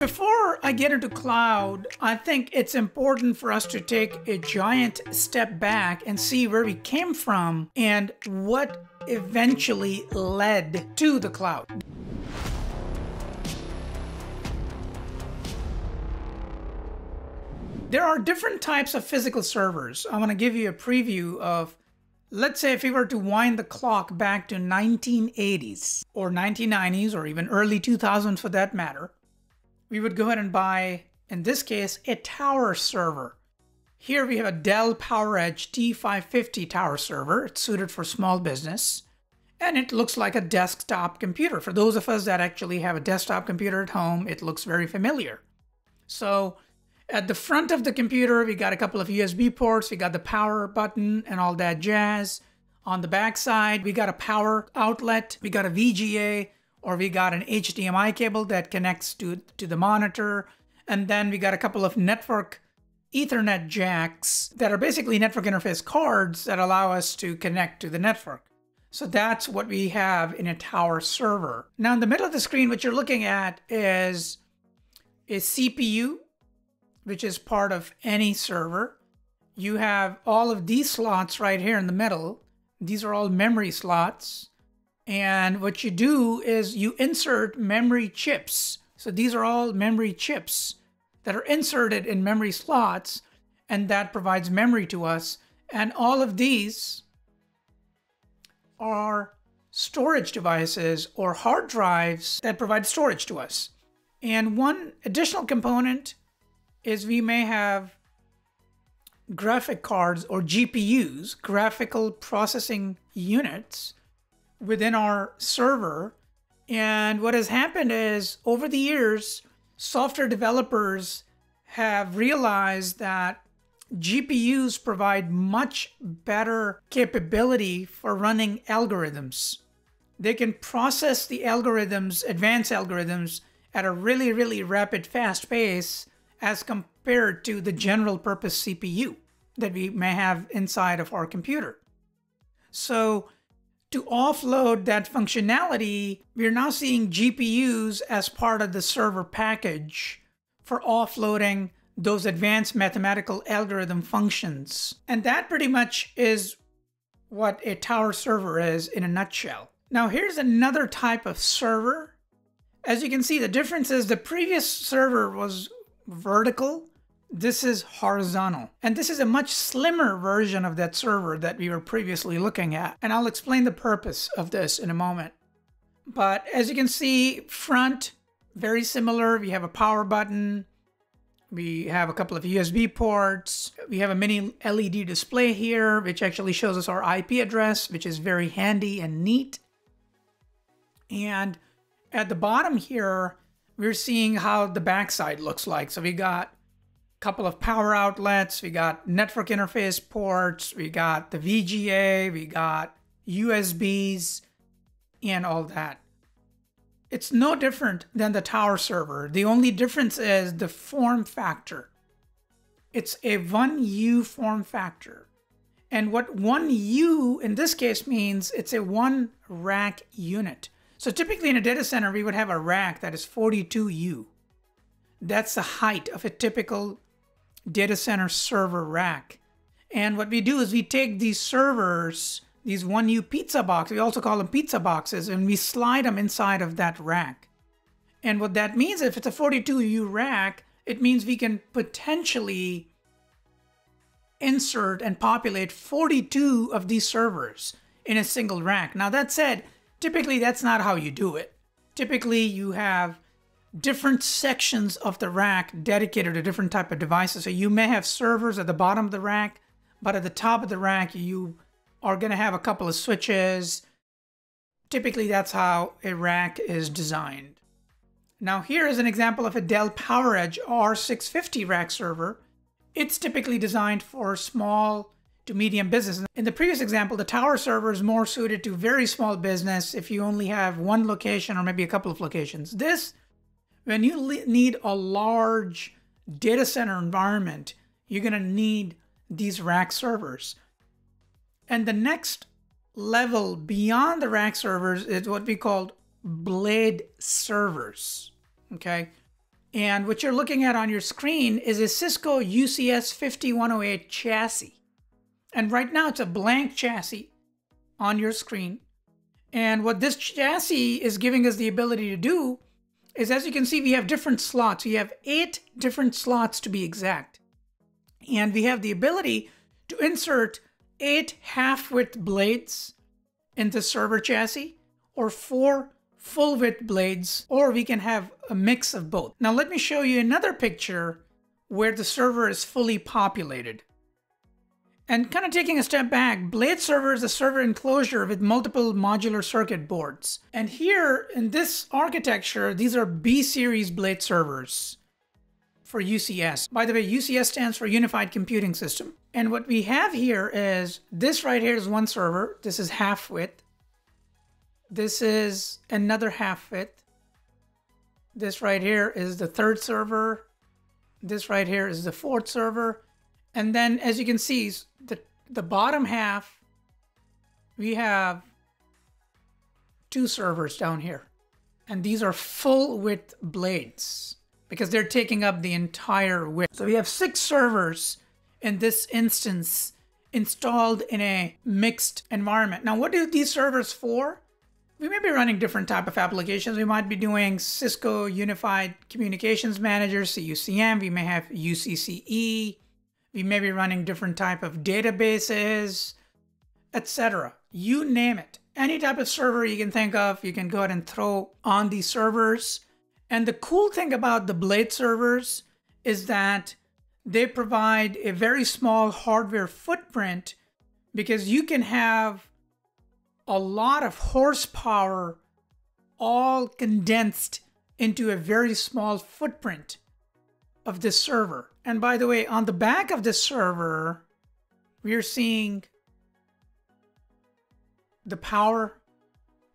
Before I get into cloud, I think it's important for us to take a giant step back and see where we came from and what eventually led to the cloud. There are different types of physical servers. I want to give you a preview of, let's say if we were to wind the clock back to 1980s or 1990s or even early 2000s for that matter. We would go ahead and buy, in this case, a tower server. Here we have a Dell PowerEdge T550 tower server. It's suited for small business. And it looks like a desktop computer. For those of us that actually have a desktop computer at home, it looks very familiar. So at the front of the computer, we got a couple of USB ports. We got the power button and all that jazz. On the back side, we got a power outlet. We got a VGA. Or we got an HDMI cable that connects to the monitor. And then we got a couple of network Ethernet jacks that are basically network interface cards that allow us to connect to the network. So that's what we have in a tower server. Now in the middle of the screen, what you're looking at is a CPU, which is part of any server. You have all of these slots right here in the middle. These are all memory slots. And what you do is you insert memory chips. So these are all memory chips that are inserted in memory slots, and that provides memory to us. And all of these are storage devices or hard drives that provide storage to us. And one additional component is we may have graphic cards or GPUs, graphical processing units, within our server. And what has happened is over the years, software developers have realized that GPUs provide much better capability for running algorithms. They can process the algorithms, advanced algorithms, at a really, really rapid, fast pace as compared to the general purpose CPU that we may have inside of our computer. So to offload that functionality, we're now seeing GPUs as part of the server package for offloading those advanced mathematical algorithm functions. And that pretty much is what a tower server is in a nutshell. Now here's another type of server. As you can see, the difference is the previous server was vertical. This is horizontal, and this is a much slimmer version of that server that we were previously looking at. And I'll explain the purpose of this in a moment. But as you can see, front, very similar. We have a power button. We have a couple of USB ports. We have a mini LED display here, which actually shows us our IP address, which is very handy and neat. And at the bottom here, we're seeing how the backside looks like. So we got couple of power outlets, we got network interface ports, we got the VGA, we got USBs, and all that. It's no different than the tower server. The only difference is the form factor. It's a 1U form factor. And what 1U in this case means, it's a 1 rack unit. So typically in a data center, we would have a rack that is 42U. That's the height of a typical data center server rack. And what we do is we take these servers, these 1U pizza boxes, we also call them pizza boxes, and we slide them inside of that rack. And what that means, if it's a 42U rack, it means we can potentially insert and populate 42 of these servers in a single rack. Now that said, typically that's not how you do it. Typically you have different sections of the rack dedicated to different type of devices. So you may have servers at the bottom of the rack, but at the top of the rack, you are going to have a couple of switches. Typically, that's how a rack is designed. Now, here is an example of a Dell PowerEdge r650 rack server. It's typically designed for small to medium business. In the previous example, the tower server is more suited to very small business if you only have one location or maybe a couple of locations. This, when you need a large data center environment, you're going to need these rack servers. And the next level beyond the rack servers is what we call blade servers. Okay. And what you're looking at on your screen is a Cisco UCS 5108 chassis. And right now it's a blank chassis on your screen. And what this chassis is giving us the ability to do is, as you can see, we have different slots. We have 8 different slots to be exact. And we have the ability to insert 8 half-width blades in the server chassis, or 4 full-width blades, or we can have a mix of both. Now let me show you another picture where the server is fully populated. And kind of taking a step back, blade server is a server enclosure with multiple modular circuit boards. And here in this architecture, these are B-series blade servers for UCS. By the way, UCS stands for Unified Computing System. And what we have here is, this right here is one server. This is half width. This is another half width. This right here is the third server. This right here is the fourth server. And then, as you can see, the bottom half, we have 2 servers down here. And these are full width blades because they're taking up the entire width. So we have 6 servers in this instance installed in a mixed environment. Now, what are these servers for? We may be running different type of applications. We might be doing Cisco Unified Communications Manager, CUCM. We may have UCCE. We may be running different type of databases, etc. You name it. Any type of server you can think of, you can go ahead and throw on these servers. And the cool thing about the blade servers is that they provide a very small hardware footprint, because you can have a lot of horsepower all condensed into a very small footprint of this server. And by the way, on the back of this server, we're seeing the power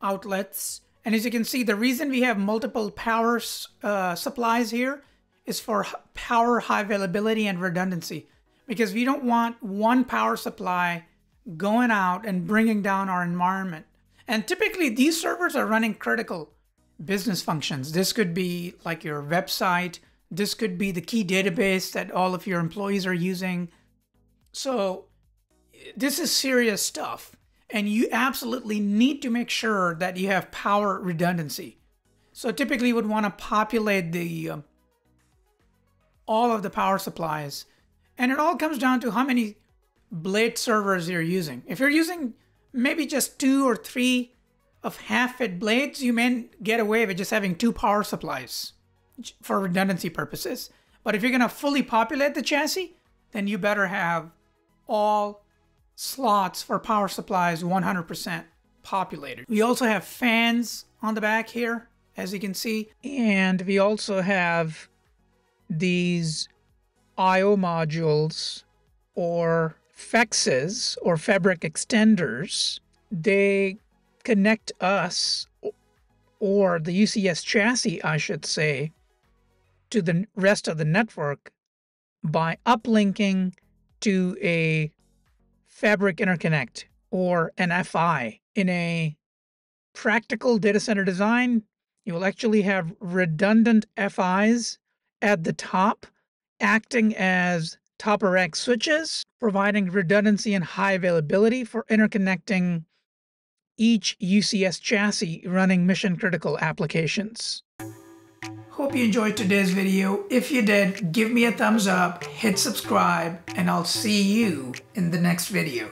outlets. And as you can see, the reason we have multiple power supplies here is for power high availability and redundancy, because we don't want one power supply going out and bringing down our environment. And typically these servers are running critical business functions. This could be like your website. This could be the key database that all of your employees are using. So this is serious stuff. And you absolutely need to make sure that you have power redundancy. So typically you would want to populate the all of the power supplies. And it all comes down to how many blade servers you're using. If you're using maybe just 2 or 3 of half-width blades, you may get away with just having 2 power supplies for redundancy purposes. But if you're going to fully populate the chassis, then you better have all slots for power supplies 100% populated. We also have fans on the back here, as you can see. And we also have these IO modules, or FEXes, or fabric extenders. They connect us, or the UCS chassis, I should say, to the rest of the network by uplinking to a fabric interconnect, or an FI. In a practical data center design, you will actually have redundant FIs at the top acting as topper rack switches, providing redundancy and high availability for interconnecting each UCS chassis running mission-critical applications. Hope you enjoyed today's video. If you did, give me a thumbs up, hit subscribe, and I'll see you in the next video.